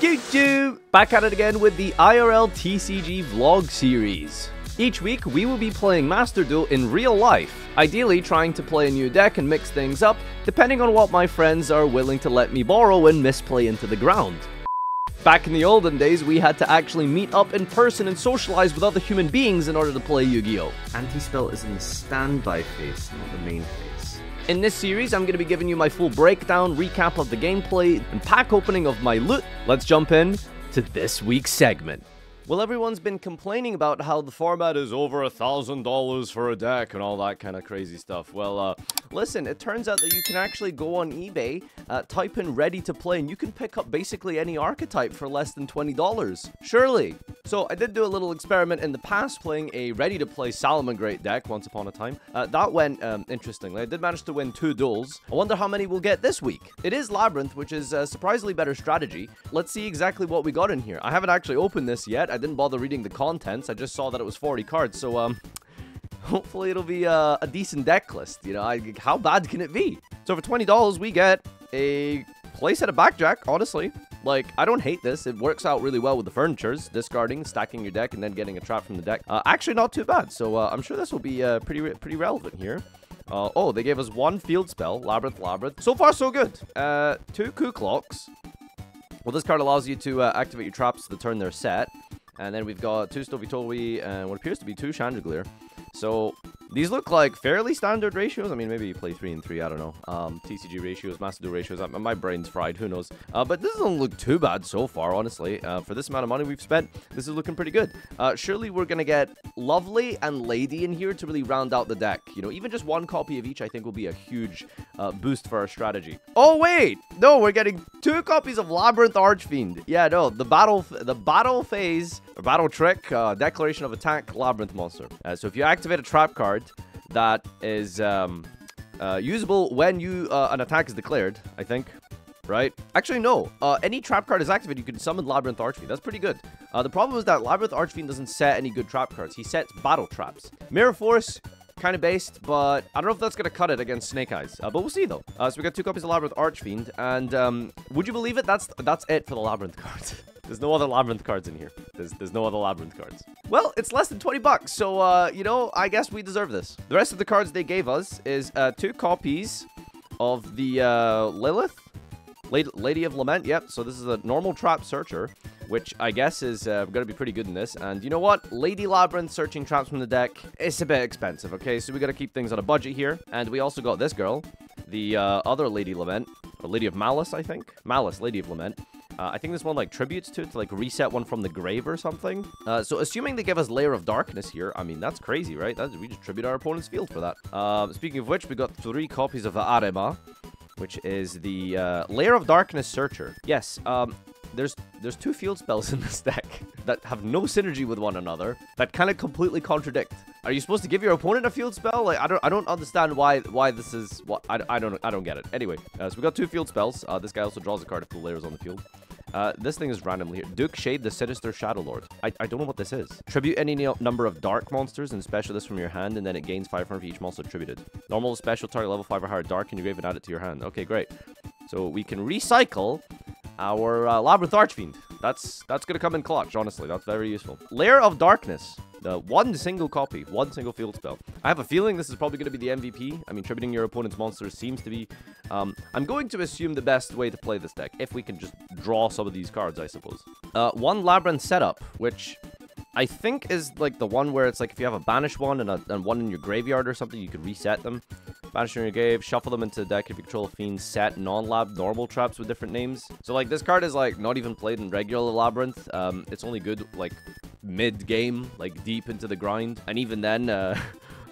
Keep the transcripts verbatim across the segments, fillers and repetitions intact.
YouTube! Back at it again with the I R L T C G vlog series. Each week we will be playing Master Duel in real life, ideally trying to play a new deck and mix things up, depending on what my friends are willing to let me borrow and misplay into the ground. Back in the olden days, we had to actually meet up in person and socialize with other human beings in order to play Yu-Gi-Oh! Anti-spell is in the standby phase, not the main phase. In this series, I'm going to be giving you my full breakdown, recap of the gameplay, and pack opening of my loot. Let's jump in to this week's segment. Well, everyone's been complaining about how the format is over a thousand dollars for a deck and all that kind of crazy stuff. Well, uh, listen, it turns out that you can actually go on eBay, uh, type in ready to play, and you can pick up basically any archetype for less than twenty dollars. Surely. So I did do a little experiment in the past playing a ready to play Salamon Great deck once upon a time. Uh, that went, um, interestingly, I did manage to win two duels. I wonder how many we'll get this week. It is Labyrinth, which is a surprisingly better strategy. Let's see exactly what we got in here. I haven't actually opened this yet. I didn't bother reading the contents, I just saw that it was forty cards, so, um, hopefully it'll be uh, a decent deck list, you know, I, how bad can it be? So for twenty dollars, we get a playset of Backjack, honestly. Like, I don't hate this, it works out really well with the furnitures, discarding, stacking your deck, and then getting a trap from the deck. Uh, actually not too bad, so uh, I'm sure this will be uh, pretty, re pretty relevant here. Uh, oh, they gave us one field spell, Labyrinth, Labyrinth. So far, so good. Uh, two Ku Kloks. Well, this card allows you to uh, activate your traps the turn they're set. And then we've got two Stovey Toby and what appears to be two Chandelier. So these look like fairly standard ratios. I mean, maybe you play three and three. I don't know. Um, T C G ratios, Master Duel ratios. I, my brain's fried. Who knows? Uh, but this doesn't look too bad so far, honestly. Uh, for this amount of money we've spent, this is looking pretty good. Uh, surely we're gonna get Lovely and Lady in here to really round out the deck. You know, even just one copy of each, I think, will be a huge uh, boost for our strategy. Oh wait, no, we're getting two copies of Labyrinth Archfiend. Yeah, no, the battle, the battle phase, or battle trick, uh, declaration of attack, Labyrinth monster. Uh, so if you activate a trap card that is um, uh, usable when you uh, an attack is declared, I think, right? Actually, no. Uh, any trap card is activated, you can summon Labyrinth Archfiend. That's pretty good. Uh, the problem is that Labyrinth Archfiend doesn't set any good trap cards. He sets battle traps. Mirror Force, kind of based, but I don't know if that's going to cut it against Snake Eyes. Uh, but we'll see, though. Uh, so we got two copies of Labyrinth Archfiend, and um, would you believe it? That's, that's it for the Labyrinth cards. There's no other Labyrinth cards in here. There's, there's no other Labyrinth cards. Well, it's less than twenty bucks, so, uh, you know, I guess we deserve this. The rest of the cards they gave us is uh, two copies of the uh, Lilith, Lady of Lament. Yep, so this is a normal Trap Searcher, which I guess is uh, going to be pretty good in this. And you know what? Lady Labyrinth searching traps from the deck. It's a bit expensive, okay? So we got to keep things on a budget here. And we also got this girl, the uh, other Lady Lament, or Lady of Malice, I think. Malice, Lady of Lament. Uh, I think this one, like, tributes to it, to, like, reset one from the grave or something. Uh, so, assuming they give us Lair of Darkness here, I mean, that's crazy, right? That's, we just tribute our opponent's field for that. Uh, speaking of which, we got three copies of the Arema, which is the uh, Lair of Darkness Searcher. Yes, um, there's, there's two field spells in this deck that have no synergy with one another, that kind of completely contradict. Are you supposed to give your opponent a field spell? Like, I don't, I don't understand why, why this is. What I, I don't, I don't get it. Anyway, uh, so we got two field spells. Uh, this guy also draws a card if the layer is on the field. Uh, this thing is randomly here. Duke Shade, the Sinister Shadow Lord. I, I don't know what this is. Tribute any number of dark monsters and special this from your hand, and then it gains five from each monster tributed. Normal, special, target level five or higher, dark, and you grave and add it to your hand. Okay, great. So we can recycle our uh, Labyrinth Archfiend. That's that's gonna come in clutch, honestly. That's very useful. Lair of Darkness. The one single copy, one single field spell. I have a feeling this is probably going to be the M V P. I mean, tributing your opponent's monsters seems to be... Um, I'm going to assume the best way to play this deck, if we can just draw some of these cards, I suppose. Uh, one Labyrinth Setup, which I think is like the one where it's like if you have a banished one and, a, and one in your graveyard or something, you can reset them. Banish in your grave, shuffle them into the deck if you control a fiend, set non-lab normal traps with different names. So, like, this card is, like, not even played in regular Labyrinth. Um, it's only good, like... mid-game, like deep into the grind. And even then, uh,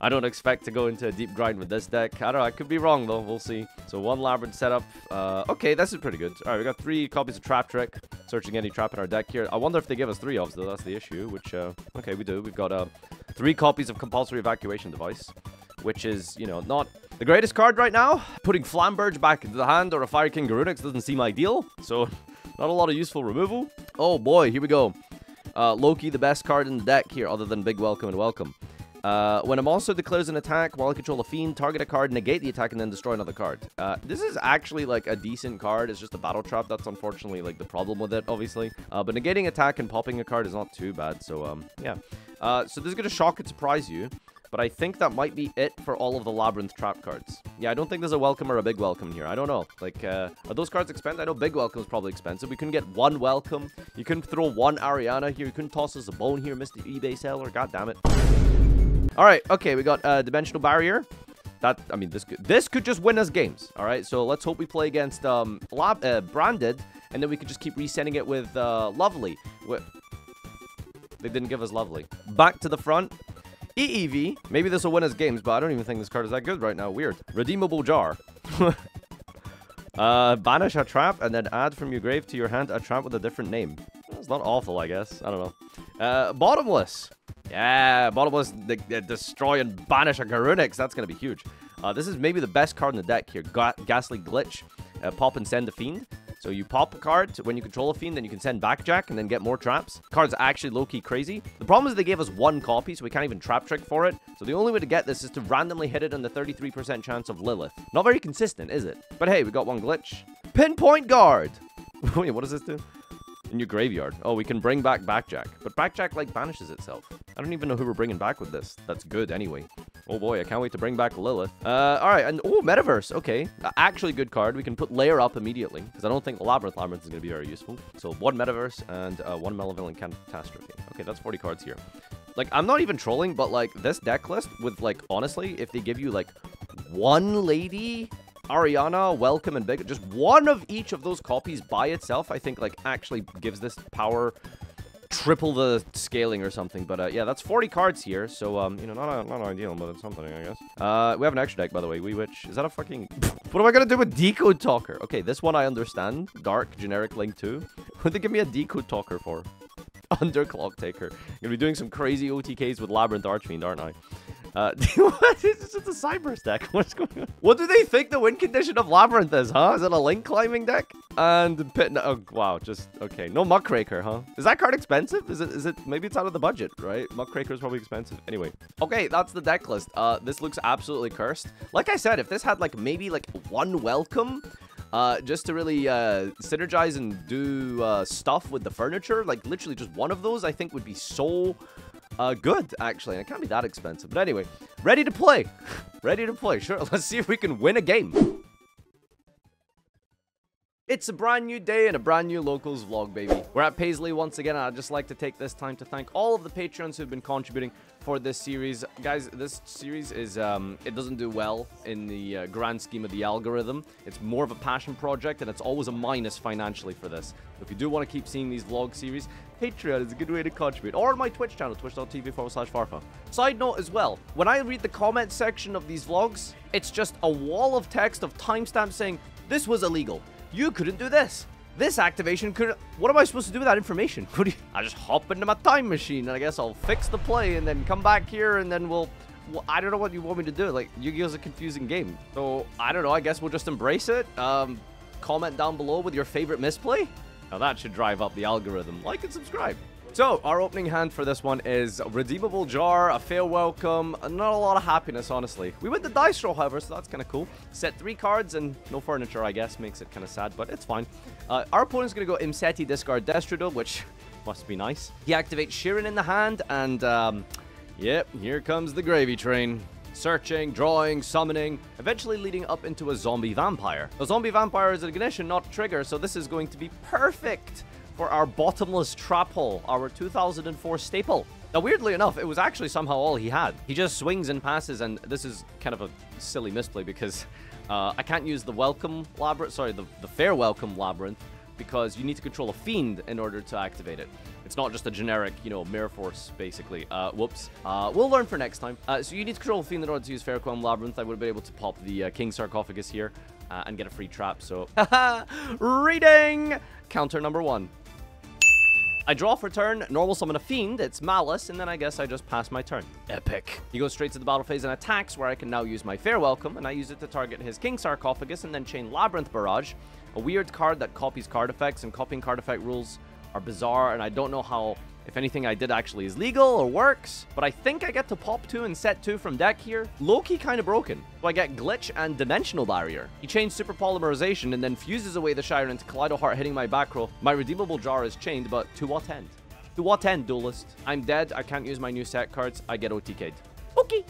I don't expect to go into a deep grind with this deck. I don't know, I could be wrong though, we'll see. So one Labyrinth Setup. Uh, okay, this is pretty good. All right, we got three copies of Trap Trick. Searching any trap in our deck here. I wonder if they give us three of though, that's the issue, which, uh, okay, we do. We've got uh, three copies of Compulsory Evacuation Device, which is, you know, not the greatest card right now. Putting Flamberge back into the hand or a Fire King Garunix doesn't seem ideal, so not a lot of useful removal. Oh boy, here we go. Uh, Loki, the best card in the deck here, other than Big Welcome and Welcome. Uh, when a monster declares an attack, while I control a fiend, target a card, negate the attack, and then destroy another card. Uh, this is actually, like, a decent card. It's just a battle trap. That's unfortunately, like, the problem with it, obviously. Uh, but negating attack and popping a card is not too bad, so, um, yeah. Uh, so this is going to shock and surprise you. But I think that might be it for all of the Labyrinth Trap cards. Yeah, I don't think there's a Welcome or a Big Welcome here. I don't know. Like, uh, are those cards expensive? I know Big Welcome is probably expensive. We couldn't get one Welcome. You couldn't throw one Ariana here. You couldn't toss us a bone here, Mister eBay seller. God damn it. All right, okay, we got uh, Dimensional Barrier. That, I mean, this could, this could just win us games. All right, so let's hope we play against um, Lab, uh, Branded, and then we could just keep resetting it with uh, Lovely. Wait. They didn't give us Lovely. Back to the Front. E E V. Maybe this will win us games, but I don't even think this card is that good right now. Weird. Redeemable Jar. uh, banish a trap and then add from your grave to your hand a trap with a different name. It's not awful, I guess. I don't know. Uh, Bottomless. Yeah, Bottomless. De de destroy and banish a Garunix. That's going to be huge. Uh, this is maybe the best card in the deck here. Ga Ghastly Glitch. Uh, pop and send a fiend. So you pop a card, when you control a fiend, then you can send Backjack and then get more traps. Card's actually low-key crazy. The problem is they gave us one copy, so we can't even Trap Trick for it. So the only way to get this is to randomly hit it on the thirty-three percent chance of Lilith. Not very consistent, is it? But hey, we got one glitch. Pinpoint Guard! Wait, what does this do? In your graveyard. Oh, we can bring back Backjack. But Backjack, like, banishes itself. I don't even know who we're bringing back with this. That's good, anyway. Oh boy, I can't wait to bring back Lilith. Uh, alright, and oh, Metaverse, okay. Actually good card. We can put Lair up immediately, because I don't think Labyrinth Labyrinth is going to be very useful. So one Metaverse and uh, one Malevolent Catastrophe. Okay, that's forty cards here. Like, I'm not even trolling, but, like, this deck list with, like, honestly, if they give you, like, one Lady, Ariana, Welcome, and Big, just one of each of those copies by itself, I think, like, actually gives this power triple the scaling or something. But uh, yeah, that's forty cards here, so um, you know, not a, not ideal, but it's something, I guess. Uh, we have an extra deck, by the way. We Witch. Is that a fucking? What am I gonna do with Decode Talker? Okay, this one I understand. Dark generic link two. What they give me a Decode Talker for? Underclock Taker. I'm gonna be doing some crazy O T Ks with Labyrinth Archfiend, aren't I? Uh, what is this? It's a cyber stack. What's going on? What do they think the win condition of Labyrinth is, huh? Is it a link climbing deck? And pit. No, oh, wow. Just, okay. No Muckraker, huh? Is that card expensive? Is it, is it, maybe it's out of the budget, right? Muckraker is probably expensive. Anyway. Okay, that's the deck list. Uh, this looks absolutely cursed. Like I said, if this had like maybe like one Welcome, Uh, just to really uh, synergize and do uh, stuff with the furniture, like literally just one of those, I think would be so uh, good, actually. And it can't be that expensive. But anyway, ready to play. Ready to play. Sure, let's see if we can win a game. It's a brand new day and a brand new Locals vlog, baby. We're at Paisley once again, and I'd just like to take this time to thank all of the Patreons who've been contributing for this series. Guys, this series is, um, it doesn't do well in the uh, grand scheme of the algorithm. It's more of a passion project, and it's always a minus financially for this. If you do want to keep seeing these vlog series, Patreon is a good way to contribute. Or on my Twitch channel, twitch dot tv forward slash farfa. Side note as well, when I read the comment section of these vlogs, it's just a wall of text of timestamps saying, this was illegal. You couldn't do this. This activation couldn't... What am I supposed to do with that information? I just hop into my time machine, and I guess I'll fix the play, and then come back here, and then we'll... Well, I don't know what you want me to do. Like, Yu-Gi-Oh's a confusing game. So, I don't know. I guess we'll just embrace it. Um, comment down below with your favorite misplay. Now, that should drive up the algorithm. Like and subscribe. So, our opening hand for this one is a Redeemable Jar, a Farewell Come, not a lot of happiness, honestly. We went the dice roll, however, so that's kind of cool. Set three cards and no furniture, I guess. Makes it kind of sad, but it's fine. Uh, our opponent's going to go Imseti, discard Destrodil, which must be nice. He activates Sheeran in the hand, and um, yep, here comes the gravy train. Searching, drawing, summoning, eventually leading up into a Zombie Vampire. A Zombie Vampire is an ignition, not trigger, so this is going to be perfect for our Bottomless Trap Hole, our two thousand four staple. Now, weirdly enough, it was actually somehow all he had. He just swings and passes, and this is kind of a silly misplay because uh, I can't use the Welcome Labyrinth, sorry, the, the Fair Welcome Labyrinth, because you need to control a fiend in order to activate it. It's not just a generic, you know, Mirror Force, basically. Uh, whoops. Uh, we'll learn for next time. Uh, so you need to control a fiend in order to use Fair Welcome Labyrinth. I would have been able to pop the uh, King Sarcophagus here uh, and get a free trap, so... Reading! Counter number one. I draw for turn, normal summon a fiend, it's Malice, and then I guess I just pass my turn. Epic. He goes straight to the battle phase and attacks, where I can now use my Fair Welcome, and I use it to target his King Sarcophagus and then chain Labyrinth Barrage, a weird card that copies card effects, and copying card effect rules are bizarre, and I don't know how if anything I did actually is legal or works. But I think I get to pop two and set two from deck here. Loki kind of broken. So I get Glitch and Dimensional Barrier. He chains Super Polymerization and then fuses away the Shire into Kaleido Heart, hitting my back row. My Redeemable Jar is chained, but to what end? To what end, Duelist? I'm dead, I can't use my new set cards, I get O T K'd. Okay.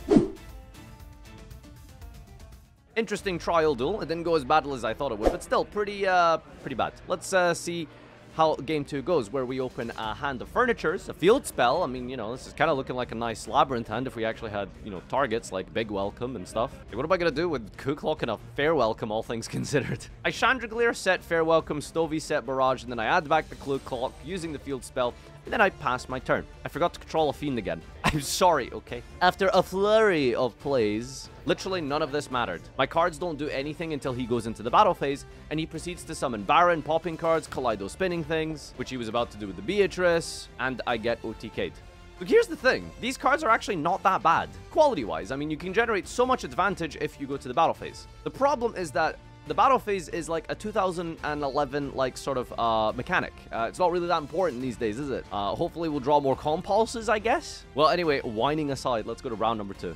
Interesting trial duel. It didn't go as badly as I thought it would, but still pretty, uh, pretty bad. Let's uh, see how game two goes, where we open a hand of Furnitures, a field spell. I mean, you know, this is kind of looking like a nice Labyrinth hand if we actually had, you know, targets like Big Welcome and stuff. Like, what am I going to do with Ku Klok and a Farewell Come, all things considered? I Chandragleer set Farewell Come, Stovey set Barrage, and then I add back the Ku Klok using the field spell, and then I pass my turn. I forgot to control a Fiend again. I'm sorry, okay? After a flurry of plays, literally none of this mattered. My cards don't do anything until he goes into the battle phase, and he proceeds to summon Baron, popping cards, Kaleido spinning things, which he was about to do with the Beatrice, and I get O T K'd. But here's the thing, these cards are actually not that bad. Quality-wise, I mean, you can generate so much advantage if you go to the battle phase. The problem is that the battle phase is like a two thousand eleven, like, sort of, uh, mechanic. Uh, it's not really that important these days, is it? Uh, hopefully we'll draw more compulses, I guess? Well, anyway, whining aside, let's go to round number two.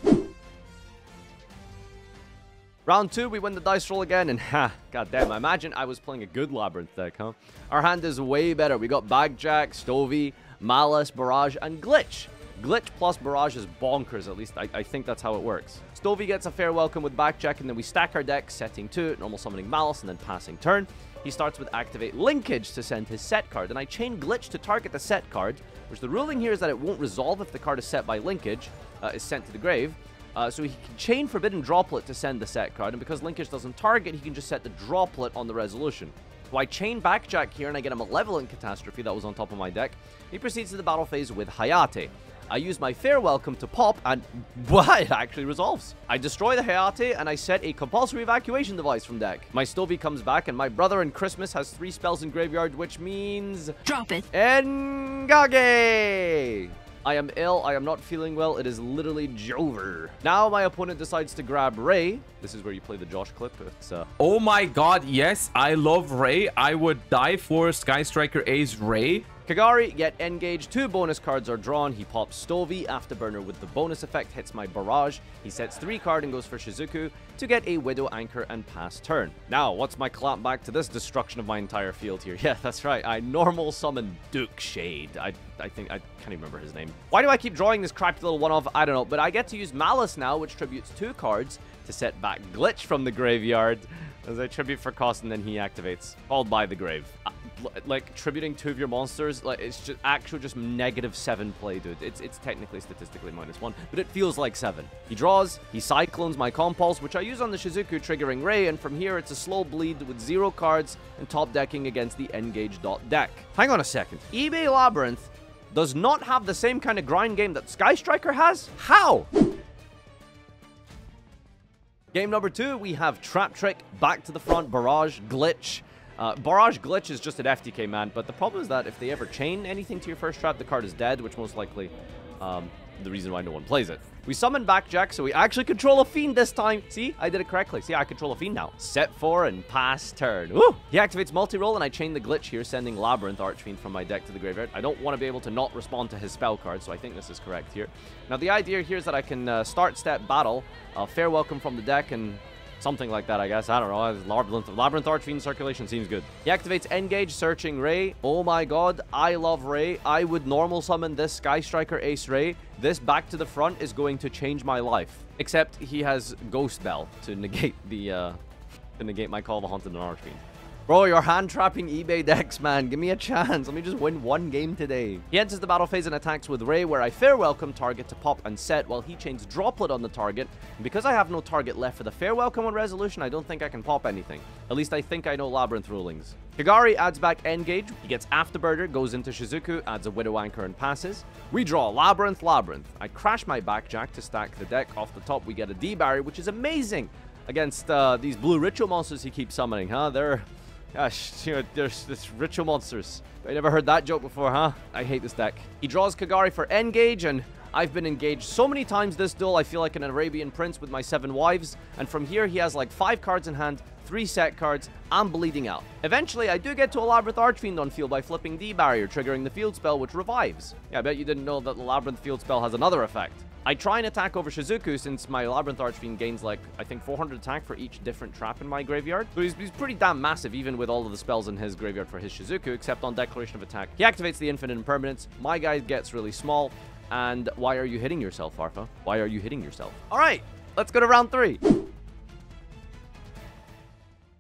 Round two, we win the dice roll again, and ha, goddamn, I imagine I was playing a good Labyrinth deck, huh? Our hand is way better. We got Backjack, Stovey, Malice, Barrage, and Glitch. Glitch plus Barrage is bonkers, at least I, I think that's how it works. Stovey gets a fair welcome with Backjack, and then we stack our deck, setting two, normal summoning Malice, and then passing turn. He starts with activate Linkage to send his set card, and I chain Glitch to target the set card, which the ruling here is that it won't resolve if the card is set by Linkage, uh, is sent to the grave. Uh, so he can chain Forbidden Droplet to send the set card, and because Linkage doesn't target, he can just set the Droplet on the resolution. So I chain Backjack here, and I get a Malevolent Catastrophe that was on top of my deck. He proceeds to the battle phase with Hayate. I use my Fair Welcome to pop, and what? It actually resolves. I destroy the Hayate, and I set a Compulsory Evacuation Device from deck. My Stovey comes back, and my brother in Christmas has three spells in graveyard, which means... Drop it. Engage! I am ill, I am not feeling well, it is literally Jover. Now my opponent decides to grab Ray. This is where you play the Josh clip. It's, uh... Oh my god, yes, I love Ray. I would die for Sky Striker Ace Ray. Kagari, get engaged. Two bonus cards are drawn. He pops Stovey. Afterburner with the bonus effect hits my Barrage. He sets three card and goes for Shizuku to get a Widow Anchor and pass turn. Now, what's my clap back to this destruction of my entire field here? Yeah, that's right. I normal summon Duke Shade. I, I think, I can't even remember his name. Why do I keep drawing this crappy little one-off? I don't know, but I get to use Malice now, which tributes two cards to set back Glitch from the graveyard as a tribute for cost, and then he activates. Called by the grave. Uh, like, tributing two of your monsters, like, it's just actual just negative seven play, dude. It's it's technically statistically minus one, but it feels like seven. He draws, he cyclones my Compulse, which I use on the Shizuku, triggering Ray, and from here it's a slow bleed with zero cards and top decking against the Engage dot deck. Hang on a second. eBay Labyrinth does not have the same kind of grind game that Sky Striker has? How? Game number two, we have Trap Trick, Back to the Front, Barrage, Glitch. Uh, Barrage Glitch is just an F T K, man, but the problem is that if they ever chain anything to your first trap, the card is dead, which most likely um, the reason why no one plays it. We summon Backjack, so we actually control a Fiend this time. See, I did it correctly. See, I control a Fiend now. Set four and pass turn. Woo! He activates multi-roll, and I chain the Glitch here, sending Labyrinth Archfiend from my deck to the graveyard. I don't want to be able to not respond to his spell card, so I think this is correct here. Now, the idea here is that I can uh, start step battle, uh, Fair Welcome from the deck, and something like that, I guess. I don't know. Labyrinth, Labyrinth Archfiend circulation seems good. He activates Engage, searching Ray. Oh my god, I love Ray. I would normal summon this Sky Striker Ace Ray. This Back to the Front is going to change my life. Except he has Ghost Bell to negate the, uh, to negate my Call of the Haunted and Archfiend. Bro, you're hand-trapping eBay decks, man. Give me a chance. Let me just win one game today. He enters the battle phase and attacks with Ray, where I Fair Welcome target to pop and set, while he chains Droplet on the target. And because I have no target left for the Fair Welcome on resolution, I don't think I can pop anything. At least I think I know Labyrinth rulings. Kagari adds back Engage. He gets Afterburner, goes into Shizuku, adds a Widow Anchor, and passes. We draw Labyrinth, Labyrinth. I crash my Backjack to stack the deck. Off the top, we get a D-Barrier, which is amazing against uh, these blue ritual monsters he keeps summoning, huh? They're... Gosh, you know, there's this ritual monsters. I never heard that joke before, huh? I hate this deck. He draws Kagari for Engage, and I've been engaged so many times this duel, I feel like an Arabian prince with my seven wives. And from here, he has like five cards in hand, three set cards, I'm bleeding out. Eventually, I do get to a Labyrinth Archfiend on field by flipping the barrier, triggering the field spell, which revives. Yeah, I bet you didn't know that the Labyrinth field spell has another effect. I try and attack over Shizuku since my Labyrinth Archfiend gains, like, I think four hundred attack for each different trap in my graveyard. So he's, he's pretty damn massive, even with all of the spells in his graveyard for his Shizuku, except on declaration of attack. He activates the infinite impermanence. My guy gets really small. And why are you hitting yourself, Farfa? Why are you hitting yourself? All right, let's go to round three.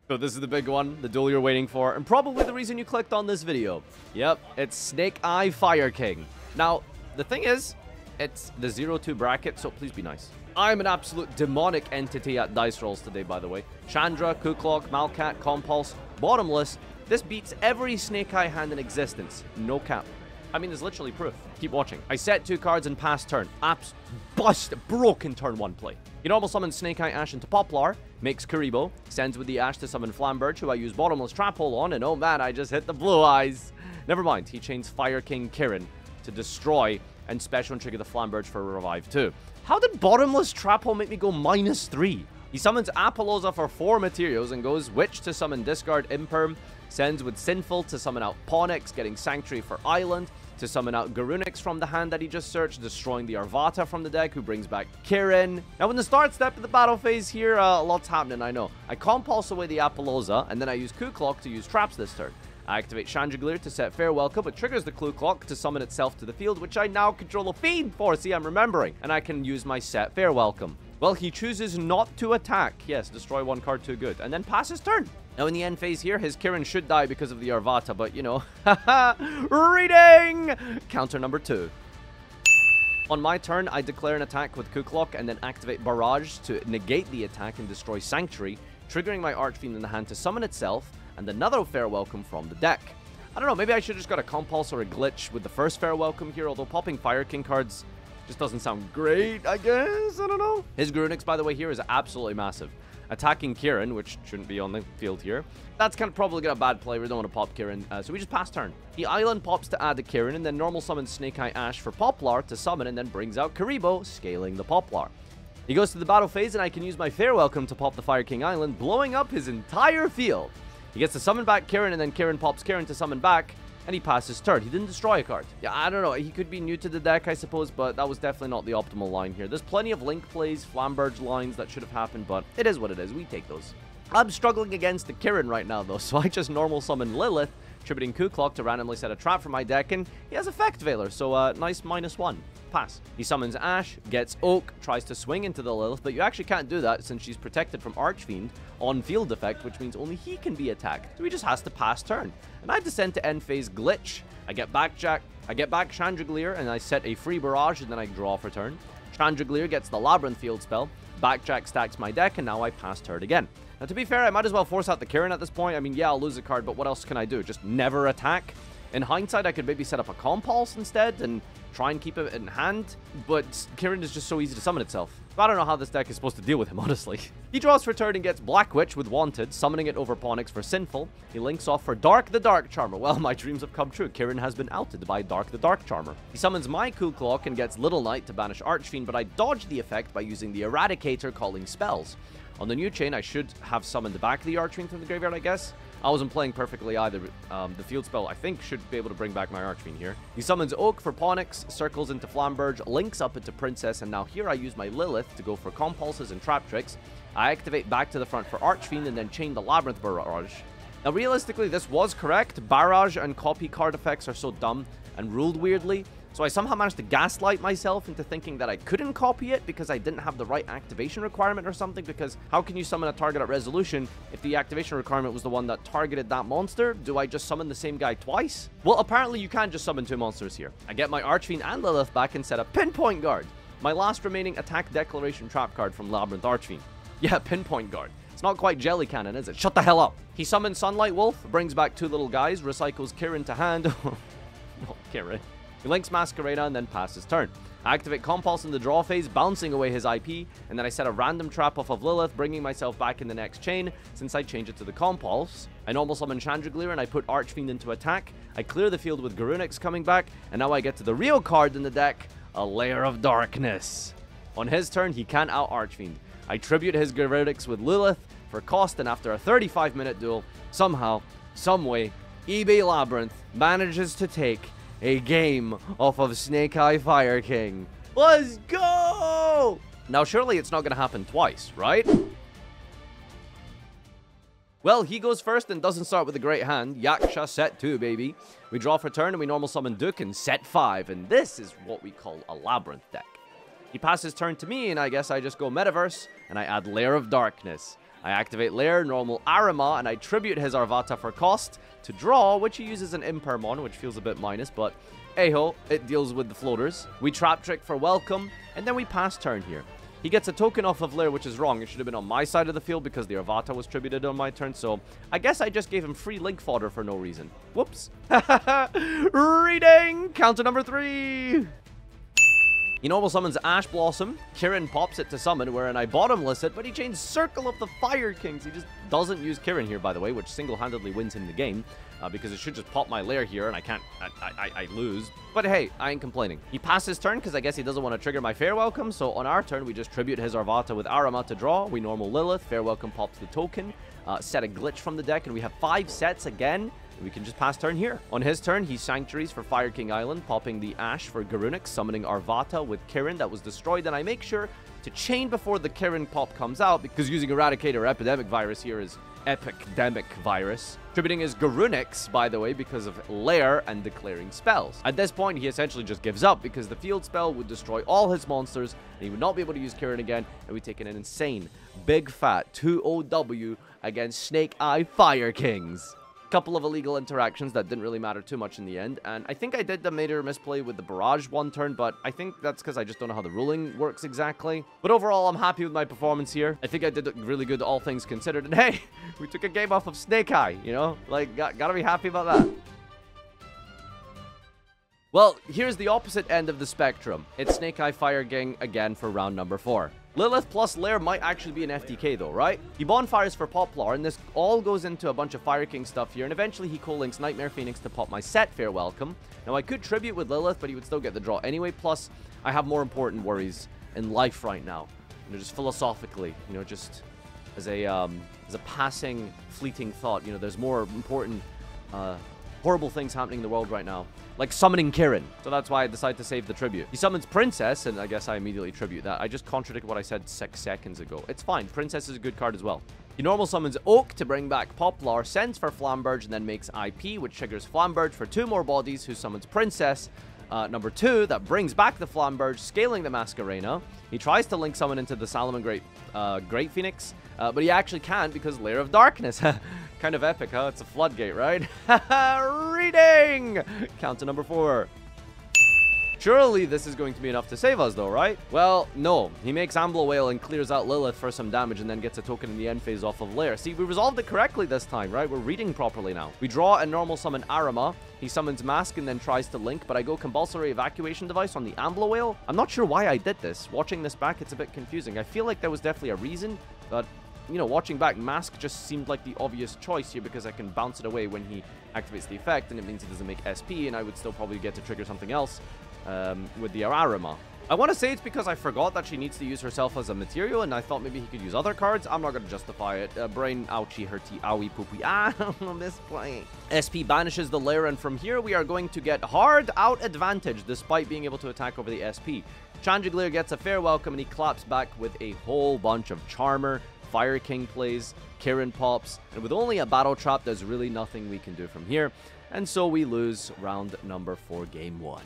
So this is the big one, the duel you're waiting for, and probably the reason you clicked on this video. Yep, it's Snake Eye Fire King. Now, the thing is, it's the zero two bracket, so please be nice. I'm an absolute demonic entity at dice rolls today, by the way. Chandra, Ku Klok, Malkat, Compulse, Bottomless. This beats every Snake Eye hand in existence. No cap. I mean, there's literally proof. Keep watching. I set two cards and pass turn. Apps bust, broken turn one play. You normal summon Snake Eye Ash into Poplar, makes Kuribo, sends with the Ash to summon Flamberge, who I use Bottomless Trap Hole on, and oh man, I just hit the blue eyes. Never mind, he chains Fire King Kirin to destroy and special and trigger the Flamberge for a revive too. How did Bottomless Trap Hole make me go minus three? He summons Apollosa for four materials and goes Witch to summon Discard Imperm, sends with Sinful to summon out Ponix, getting Sanctuary for Island, to summon out Garunix from the hand that he just searched, destroying the Arvata from the deck, who brings back Kirin. Now, in the start step of the battle phase here, uh, a lot's happening, I know. I compulse away the Apollosa, and then I use Ku Klok to use traps this turn. I activate Chandragleer to set Farewell Come, which triggers the Ku Klok to summon itself to the field, which I now control a Fiend for. See, I'm remembering. And I can use my set Farewell Come. Well, he chooses not to attack. Yes, destroy one card, too good. And then pass his turn. Now, in the end phase here, his Kirin should die because of the Arvata, but, you know, haha, reading! Counter number two. On my turn, I declare an attack with Ku Klok and then activate Barrage to negate the attack and destroy Sanctuary, triggering my Archfiend in the hand to summon itself and another Farewell Come from the deck. I don't know, maybe I should just got a Compulse or a Glitch with the first Farewell Come here, although popping Fire King cards just doesn't sound great, I guess. I don't know. His Garunix, by the way, here is absolutely massive. Attacking Kirin, which shouldn't be on the field here. That's kind of probably got a bad play. We don't want to pop Kirin, uh, so we just pass turn. The island pops to add the Kirin, and then normal summons Snake Eye Ash for Poplar to summon, and then brings out Kuribo, scaling the Poplar. He goes to the battle phase, and I can use my Farewell Come to pop the Fire King Island, blowing up his entire field. He gets to summon back Kirin, and then Kirin pops Kirin to summon back, and he passes turn. He didn't destroy a card. Yeah, I don't know. He could be new to the deck, I suppose, but that was definitely not the optimal line here. There's plenty of Link plays, Flamberge lines that should have happened, but it is what it is. We take those. I'm struggling against the Kirin right now, though, so I just normal summon Lilith, tributing Ku Klok to randomly set a trap for my deck, and he has Effect Veiler, so uh, nice minus one. Pass. He summons Ash, gets Oak, tries to swing into the Lilith, but you actually can't do that since she's protected from Archfiend on field effect, which means only he can be attacked. So he just has to pass turn. And I descend to end phase Glitch. I get Backjack, I get back Chandragleer, and I set a free Barrage, and then I draw for turn. Chandragleer gets the Labyrinth field spell. Backjack stacks my deck, and now I pass turn again. Now, to be fair, I might as well force out the Kirin at this point. I mean, yeah, I'll lose a card, but what else can I do? Just never attack? In hindsight, I could maybe set up a Compulse instead and try and keep it in hand, but Kirin is just so easy to summon itself. I don't know how this deck is supposed to deal with him, honestly. He draws for turn and gets Black Witch with Wanted, summoning it over Ponix for Sinful. He links off for Dark the Dark Charmer. Well, my dreams have come true. Kirin has been outed by Dark the Dark Charmer. He summons my Ku Klok and gets Little Knight to banish Archfiend, but I dodge the effect by using the Eradicator calling spells. On the new chain, I should have summoned back the Archfiend from the graveyard, I guess. I wasn't playing perfectly either. Um, the field spell, I think, should be able to bring back my Archfiend here. He summons Oak for Ponix, circles into Flamberge, links up into Princess, and now here I use my Lilith to go for Compulses and Trap Tricks. I activate Back to the Front for Archfiend and then chain the Labyrinth Barrage. Now, realistically, this was correct. Barrage and copy card effects are so dumb and ruled weirdly. So I somehow managed to gaslight myself into thinking that I couldn't copy it because I didn't have the right activation requirement or something, because how can you summon a target at resolution if the activation requirement was the one that targeted that monster? Do I just summon the same guy twice? Well, apparently you can just summon two monsters here. I get my Archfiend and Lilith back and set a Pinpoint Guard, my last remaining attack declaration trap card from Labyrinth Archfiend. Yeah, Pinpoint Guard. It's not quite Jelly Cannon, is it? Shut the hell up! He summons Sunlight Wolf, brings back two little guys, recycles Kirin to hand. Not Kirin. He links Masquerada and then passes turn. I activate Compulse in the draw phase, bouncing away his I P, and then I set a random trap off of Lilith, bringing myself back in the next chain, since I change it to the Compulse. I normal summon Chandragleer and I put Archfiend into attack. I clear the field with Garunix coming back, and now I get to the real card in the deck, a Lair of Darkness. On his turn, he can't out Archfiend. I tribute his Garunix with Lilith, for cost, and after a thirty-five minute duel, somehow, someway, eBay Labyrinth manages to take a game off of Snake Eye Fire King. Let's go! Now, surely it's not going to happen twice, right? Well, he goes first and doesn't start with a great hand. Yaksha, set two, baby. We draw for turn and we normal summon Duke and set five. And this is what we call a Labyrinth deck. He passes turn to me, and I guess I just go Metaverse, and I add Lair of Darkness. I activate Lair, normal Arima, and I tribute his Arvata for cost to draw, which he uses an Impermon, which feels a bit minus, but hey-ho, it deals with the floaters. We Trap Trick for Welcome, and then we pass turn here. He gets a token off of Lair, which is wrong. It should have been on my side of the field because the Arvata was tributed on my turn, so I guess I just gave him free Link fodder for no reason. Whoops. Reading! Counter number three! He normal summons Ash Blossom. Kirin pops it to summon, wherein I bottomless it, but he chains Circle of the Fire Kings. He just doesn't use Kirin here, by the way, which single-handedly wins him the game, uh, because it should just pop my Lair here, and I can't... I, I, I lose. But hey, I ain't complaining. He passes turn, because I guess he doesn't want to trigger my Farewell Come, so on our turn, we just tribute his Arvata with Arima to draw. We normal Lilith. Farewell Come pops the token. Uh, set a glitch from the deck, and we have five sets again. We can just pass turn here. On his turn, he Sanctuaries for Fire King Island, popping the Ash for Garunix, summoning Arvata with Kirin that was destroyed, and I make sure to chain before the Kirin pop comes out, because using Eradicator Epidemic Virus here is Epicdemic Virus. Tributing his Garunix, by the way, because of Lair and declaring spells. At this point, he essentially just gives up, because the field spell would destroy all his monsters, and he would not be able to use Kirin again, and we take an insane, big fat two oh W against Snake Eye Fire Kings. Couple of illegal interactions that didn't really matter too much in the end, and I think I did the major misplay with the Barrage one turn, but I think that's because I just don't know how the ruling works exactly. But overall, I'm happy with my performance here. I think I did really good, all things considered, and hey, we took a game off of Snake Eye, you know? Like, got, gotta be happy about that. Well, here's the opposite end of the spectrum. It's Snake Eye Fire King again for round number four. Lilith plus Lair might actually be an F T K though, right? He bonfires for Poplar, and this all goes into a bunch of Fire King stuff here, and eventually he co-links Nightmare Phoenix to pop my set Farewell Come. Now, I could tribute with Lilith, but he would still get the draw anyway, plus I have more important worries in life right now. You know, just philosophically, you know, just as a, um, as a passing, fleeting thought, you know, there's more important, uh... horrible things happening in the world right now, like summoning Kirin. So that's why I decide to save the tribute. He summons Princess, and I guess I immediately tribute that. I just contradict what I said six seconds ago. It's fine. Princess is a good card as well. He normal summons Oak to bring back Poplar, sends for Flamberge, and then makes I P, which triggers Flamberge for two more bodies, who summons Princess. Uh, number two, that brings back the Flamberge, scaling the Mascarena. He tries to link someone into the Salamon Great, uh, Great Phoenix, uh, but he actually can't because Lair of Darkness. Kind of epic, huh? It's a floodgate, right? Reading! Count to number four. Surely this is going to be enough to save us though, right? Well, no. He makes Ambler Whale and clears out Lilith for some damage, and then gets a token in the end phase off of Lair. See, we resolved it correctly this time, right? We're reading properly now. We draw and normal summon Arima. He summons Mask and then tries to link, but I go Compulsory Evacuation Device on the Ambler Whale. I'm not sure why I did this. Watching this back, it's a bit confusing. I feel like there was definitely a reason, but... you know, watching back, Mask just seemed like the obvious choice here because I can bounce it away when he activates the effect, and it means he doesn't make S P, and I would still probably get to trigger something else um, with the Ararima. I want to say it's because I forgot that she needs to use herself as a material, and I thought maybe he could use other cards. I'm not going to justify it. Uh, brain, ouchie, hurty, owie, poopy. Ah, I'm misplaying. S P banishes the Lair, and from here we are going to get hard out advantage despite being able to attack over the S P. Chandragleer gets a Farewell Come, and he claps back with a whole bunch of Charmer. Fire King plays, Kirin pops, and with only a Battle Trap, there's really nothing we can do from here. And so we lose round number four, game one.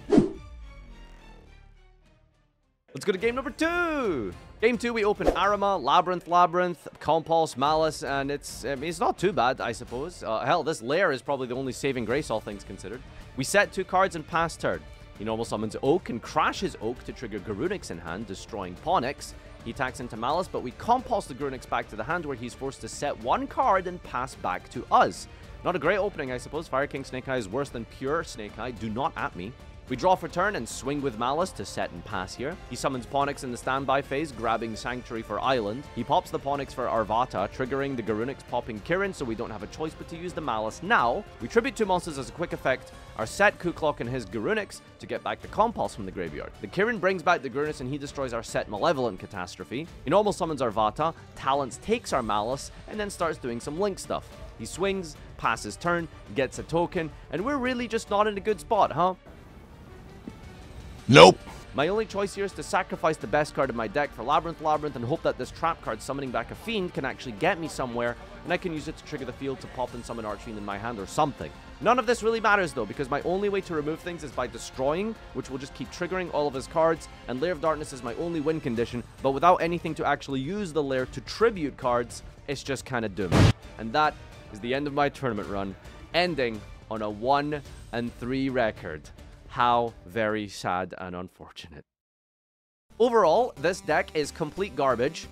Let's go to game number two! Game two, we open Arima, Labyrinth, Labyrinth, Compulse, Malice, and it's I mean, it's not too bad, I suppose. Uh, hell, this Lair is probably the only saving grace, all things considered. We set two cards and pass turn. He normal summons Oak and crashes Oak to trigger Garunix in hand, destroying Ponix. He attacks into Malice, but we compulse the Garunix back to the hand where he's forced to set one card and pass back to us. Not a great opening, I suppose. Fire King Snake Eye is worse than pure Snake Eye. Do not at me. We draw for turn and swing with Malice to set and pass here. He summons Ponix in the standby phase, grabbing Sanctuary for Island. He pops the Ponix for Arvata, triggering the Garunix popping Kirin, so we don't have a choice but to use the Malice now. We tribute two monsters as a quick effect, our set Ku Klok and his Garunix to get back the Compulse from the graveyard. The Kirin brings back the Garunix and he destroys our set Malevolent Catastrophe. He normal summons Arvata, Talents takes our Malice, and then starts doing some Link stuff. He swings, passes turn, gets a token, and we're really just not in a good spot, huh? Nope. My only choice here is to sacrifice the best card in my deck for Labyrinth Labyrinth and hope that this trap card summoning back a Fiend can actually get me somewhere, and I can use it to trigger the field to pop and summon Archfiend in my hand or something. None of this really matters though, because my only way to remove things is by destroying, which will just keep triggering all of his cards, and Lair of Darkness is my only win condition, but without anything to actually use the Lair to tribute cards, it's just kinda doomed. And that is the end of my tournament run, ending on a one and three record. How very sad and unfortunate. Overall, this deck is complete garbage.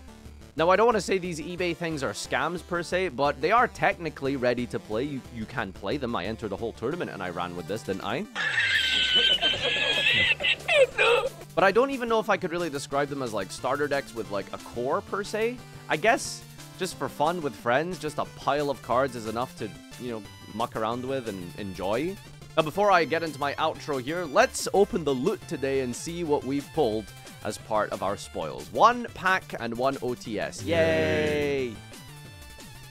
Now, I don't want to say these eBay things are scams per se, but they are technically ready to play. You, you can play them. I entered the whole tournament and I ran with this, didn't I? But I don't even know if I could really describe them as like starter decks with like a core per se. I guess just for fun with friends, just a pile of cards is enough to, you know, muck around with and enjoy. Now, before I get into my outro here, let's open the loot today and see what we've pulled as part of our spoils. One pack and one O T S. Yay! Yay.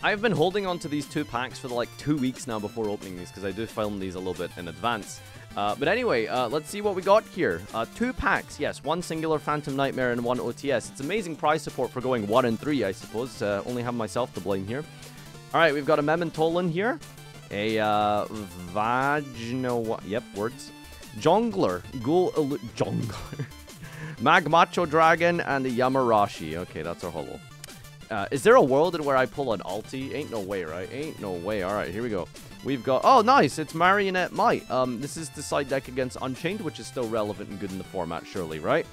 I've been holding on to these two packs for like two weeks now before opening these, because I do film these a little bit in advance. Uh, but anyway, uh, let's see what we got here. Uh, two packs, yes, one singular Phantom Nightmare and one O T S. It's amazing prize support for going one and three, I suppose. Uh, only have myself to blame here. All right, we've got a Mementolan here. A, uh, Vagno... Yep, words. Jongler. Ghoul... Jongler. Magmacho Dragon and a Yamarashi. Okay, that's our holo. Uh, is there a world in where I pull an ulti? Ain't no way, right? Ain't no way. Alright, here we go. We've got... Oh, nice! It's Marionette Might. Um, this is the side deck against Unchained, which is still relevant and good in the format, surely, right?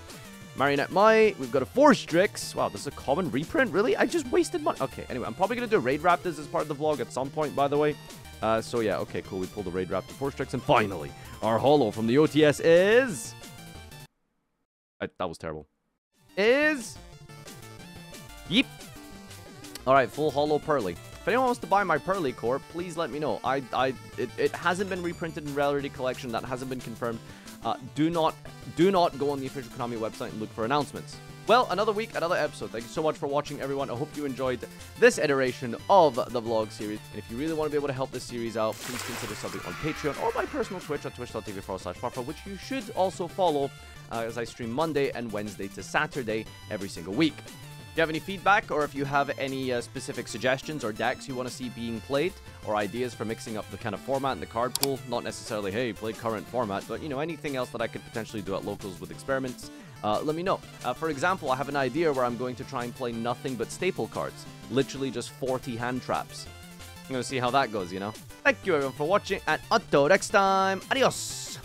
Marionette Might. We've got a Forstrix. Wow, this is a common reprint? Really? I just wasted money. Okay, anyway, I'm probably gonna do Raid Raptors as part of the vlog at some point, by the way. Uh, so yeah, okay, cool. We pulled the Raid Raptor Forstrix, and finally, our holo from the O T S is... I, that was terrible. Is... Yeep. Alright, full holo Pearly. If anyone wants to buy my Pearly core, please let me know. I, I, it, it hasn't been reprinted in Rarity Collection. That hasn't been confirmed. Uh, do not, do not go on the official Konami website and look for announcements. Well, another week, another episode. Thank you so much for watching, everyone. I hope you enjoyed this iteration of the vlog series. And if you really want to be able to help this series out, please consider subbing on Patreon or my personal Twitch at twitch dot tv forward slash farfa, which you should also follow, uh, as I stream Monday and Wednesday to Saturday every single week. If you have any feedback, or if you have any uh, specific suggestions or decks you want to see being played, or ideas for mixing up the kind of format and the card pool, not necessarily, hey, play current format, but, you know, anything else that I could potentially do at locals with experiments, uh, let me know. Uh, for example, I have an idea where I'm going to try and play nothing but staple cards. Literally just forty hand traps. I'm going to see how that goes, you know? Thank you, everyone, for watching, and until next time, adios!